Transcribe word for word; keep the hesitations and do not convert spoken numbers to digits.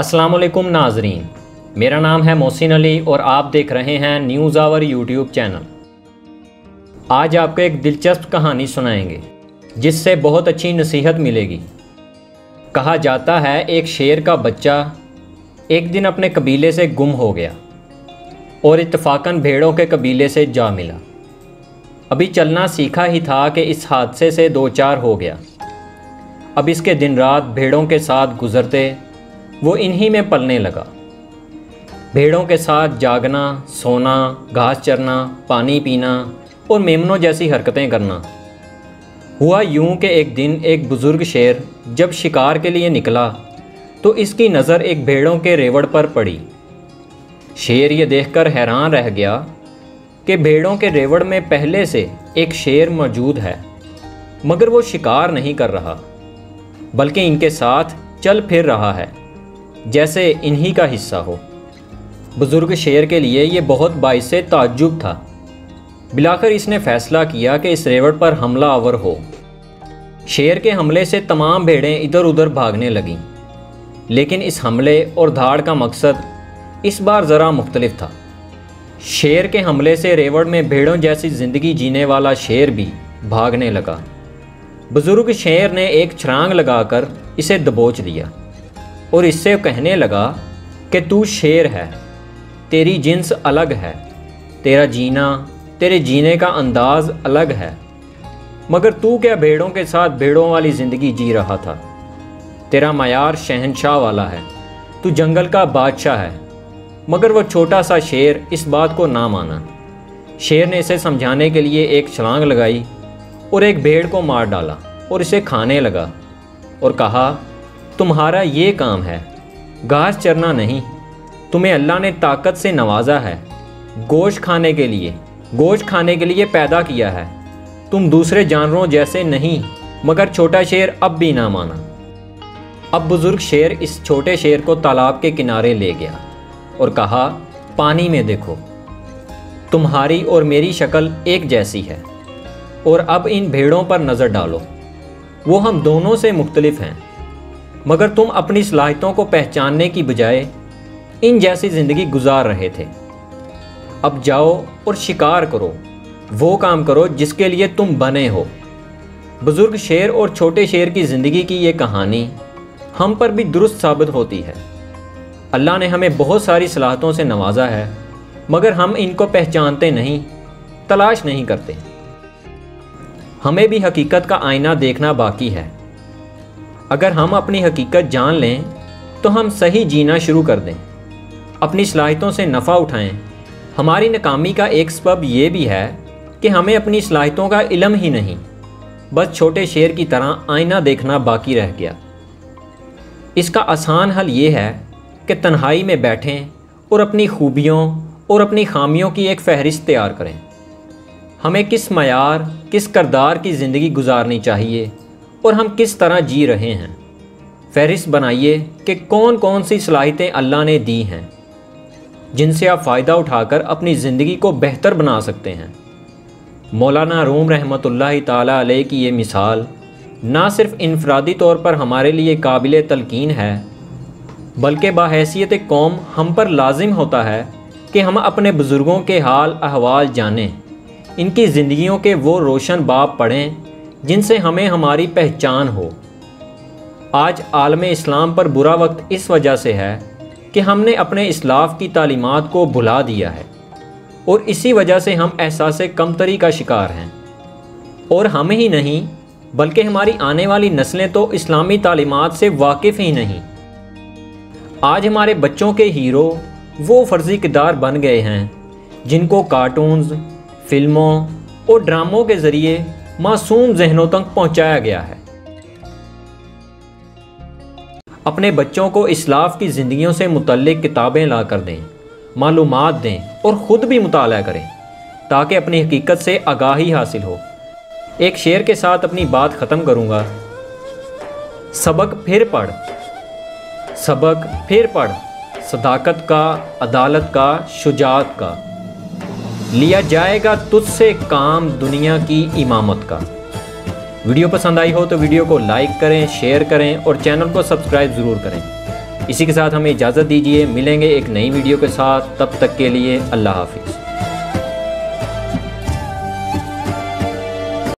अस्सलाम वालेकुम नाजरीन, मेरा नाम है मोहसिन अली और आप देख रहे हैं न्यूज़ आवर यूट्यूब चैनल। आज आपको एक दिलचस्प कहानी सुनाएंगे जिससे बहुत अच्छी नसीहत मिलेगी। कहा जाता है एक शेर का बच्चा एक दिन अपने कबीले से गुम हो गया और इत्तफाकन भेड़ों के कबीले से जा मिला। अभी चलना सीखा ही था कि इस हादसे से दो चार हो गया। अब इसके दिन रात भेड़ों के साथ गुजरते वो इन्हीं में पलने लगा। भेड़ों के साथ जागना, सोना, घास चरना, पानी पीना और मेमनों जैसी हरकतें करना। हुआ यूं कि एक दिन एक बुज़ुर्ग शेर जब शिकार के लिए निकला तो इसकी नज़र एक भेड़ों के रेवड़ पर पड़ी। शेर ये देखकर हैरान रह गया कि भेड़ों के रेवड़ में पहले से एक शेर मौजूद है, मगर वो शिकार नहीं कर रहा बल्कि इनके साथ चल फिर रहा है जैसे इन्हीं का हिस्सा हो। बुज़ुर्ग शेर के लिए ये बहुत बाइसे ताज्जुब था। बिलाखिर इसने फैसला किया कि इस रेवड़ पर हमला आवर हो। शेर के हमले से तमाम भेड़ें इधर उधर भागने लगीं, लेकिन इस हमले और धाड़ का मकसद इस बार ज़रा मुख्तलिफ था। शेर के हमले से रेवड़ में भेड़ों जैसी ज़िंदगी जीने वाला शेर भी भागने लगा। बुज़ुर्ग शेर ने एक छलांग लगाकर इसे दबोच लिया और इससे कहने लगा कि तू शेर है, तेरी जिन्स अलग है, तेरा जीना, तेरे जीने का अंदाज़ अलग है, मगर तू क्या भेड़ों के साथ भेड़ों वाली ज़िंदगी जी रहा था। तेरा मयार शहनशाह वाला है, तू जंगल का बादशाह है। मगर वो छोटा सा शेर इस बात को ना माना। शेर ने इसे समझाने के लिए एक छलांग लगाई और एक भेड़ को मार डाला और इसे खाने लगा और कहा, तुम्हारा ये काम है, घास चरना नहीं। तुम्हें अल्लाह ने ताकत से नवाजा है, गोश्त खाने के लिए गोश्त खाने के लिए पैदा किया है। तुम दूसरे जानवरों जैसे नहीं। मगर छोटा शेर अब भी ना माना। अब बुज़ुर्ग शेर इस छोटे शेर को तालाब के किनारे ले गया और कहा, पानी में देखो, तुम्हारी और मेरी शक्ल एक जैसी है, और अब इन भेड़ों पर नज़र डालो। वो हम दोनों से मुख्तलिफ हैं, मगर तुम अपनी सलाहितों को पहचानने की बजाय इन जैसी ज़िंदगी गुजार रहे थे। अब जाओ और शिकार करो, वो काम करो जिसके लिए तुम बने हो। बुज़ुर्ग शेर और छोटे शेर की ज़िंदगी की ये कहानी हम पर भी दुरुस्त साबित होती है। अल्लाह ने हमें बहुत सारी सलाहितों से नवाजा है, मगर हम इनको पहचानते नहीं, तलाश नहीं करते। हमें भी हकीकत का आईना देखना बाकी है। अगर हम अपनी हकीकत जान लें तो हम सही जीना शुरू कर दें, अपनी सलाहितों से नफ़ा उठाएं। हमारी नाकामी का एक सबब ये भी है कि हमें अपनी सलाहितों का इलम ही नहीं, बस छोटे शेर की तरह आईना देखना बाकी रह गया। इसका आसान हल ये है कि तन्हाई में बैठें और अपनी खूबियों और अपनी खामियों की एक फहरिस्त तैयार करें। हमें किस मयार, किस करदार की ज़िंदगी गुजारनी चाहिए और हम किस तरह जी रहे हैं। फहरिस्त बनाइए कि कौन कौन सी सलाहितें अल्लाह ने दी हैं जिनसे आप फ़ायदा उठाकर अपनी ज़िंदगी को बेहतर बना सकते हैं। मौलाना रूम रहमतुल्लाह ताला अलैह की ये मिसाल ना सिर्फ इनफरादी तौर पर हमारे लिए काबिल तलकीन है, बल्कि बाहैसियत कौम हम पर लाजिम होता है कि हम अपने बुज़ुर्गों के हाल अहवाल जानें, इनकी ज़िंदगियों के वो रोशन बाब पढ़ें जिनसे हमें हमारी पहचान हो। आज आलमे इस्लाम पर बुरा वक्त इस वजह से है कि हमने अपने इस्लाफ की तालीमात को भुला दिया है और इसी वजह से हम एहसास कमतरी का शिकार हैं। और हम ही नहीं बल्कि हमारी आने वाली नस्लें तो इस्लामी तालीमात से वाकिफ़ ही नहीं। आज हमारे बच्चों के हीरो वो फर्जी किरदार बन गए हैं जिनको कार्टून्स, फिल्मों और ड्रामों के ज़रिए मासूम जहनों तक पहुंचाया गया है। अपने बच्चों को इस्लाफ की ज़िंदगियों से मुतल्लिक किताबें ला कर दें, मालूमात दें और ख़ुद भी मुताला करें ताकि अपनी हकीकत से आगाही हासिल हो। एक शेर के साथ अपनी बात ख़त्म करूँगा। सबक फिर पढ़, सबक फिर पढ़, सदाकत का, अदालत का, शुजात का, लिया जाएगा तुझसे काम दुनिया की इमामत का। वीडियो पसंद आई हो तो वीडियो को लाइक करें, शेयर करें और चैनल को सब्सक्राइब ज़रूर करें। इसी के साथ हमें इजाज़त दीजिए, मिलेंगे एक नई वीडियो के साथ, तब तक के लिए अल्लाह हाफिज़।